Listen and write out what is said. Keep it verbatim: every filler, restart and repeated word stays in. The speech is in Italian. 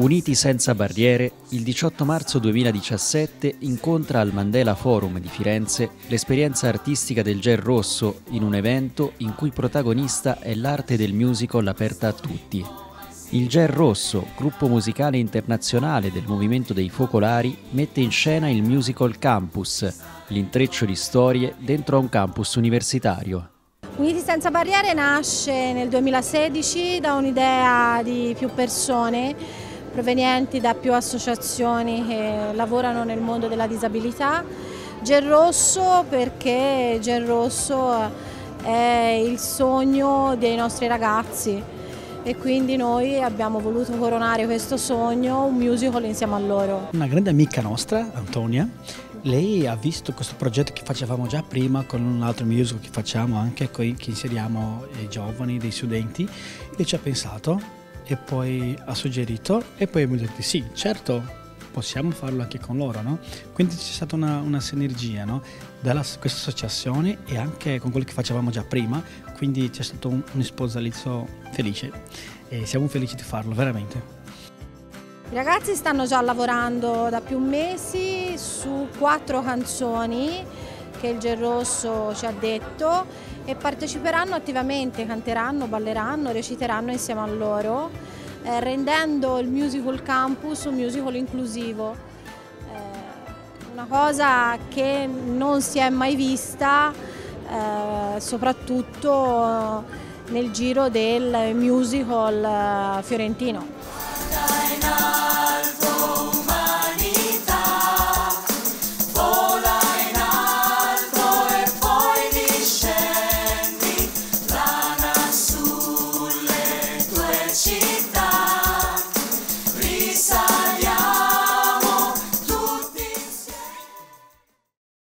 Uniti Senza Barriere, il diciotto marzo duemiladiciassette incontra al Mandela Forum di Firenze l'esperienza artistica del Gen Rosso in un evento in cui protagonista è l'arte del musical aperta a tutti. Il Gen Rosso, gruppo musicale internazionale del Movimento dei Focolari, mette in scena il Musical Campus, l'intreccio di storie dentro a un campus universitario. Uniti Senza Barriere nasce nel duemilasedici da un'idea di più persone provenienti da più associazioni che lavorano nel mondo della disabilità. Gen Rosso perché Gen Rosso è il sogno dei nostri ragazzi e quindi noi abbiamo voluto coronare questo sogno, un musical insieme a loro. Una grande amica nostra, Antonia, lei ha visto questo progetto che facevamo già prima con un altro musical che facciamo anche qui, che inseriamo i giovani, dei studenti, e ci ha pensato. E poi ha suggerito e poi abbiamo detto sì, certo, possiamo farlo anche con loro, no? Quindi c'è stata una, una sinergia, no? Dalla questa associazione e anche con quello che facevamo già prima, quindi c'è stato un, un sposalizio felice e siamo felici di farlo, veramente. I ragazzi stanno già lavorando da più mesi su quattro canzoni che il Gen Rosso ci ha detto e parteciperanno attivamente, canteranno, balleranno, reciteranno insieme a loro, eh, rendendo il Musical Campus un musical inclusivo. Eh, una cosa che non si è mai vista, eh, soprattutto nel giro del musical eh, fiorentino.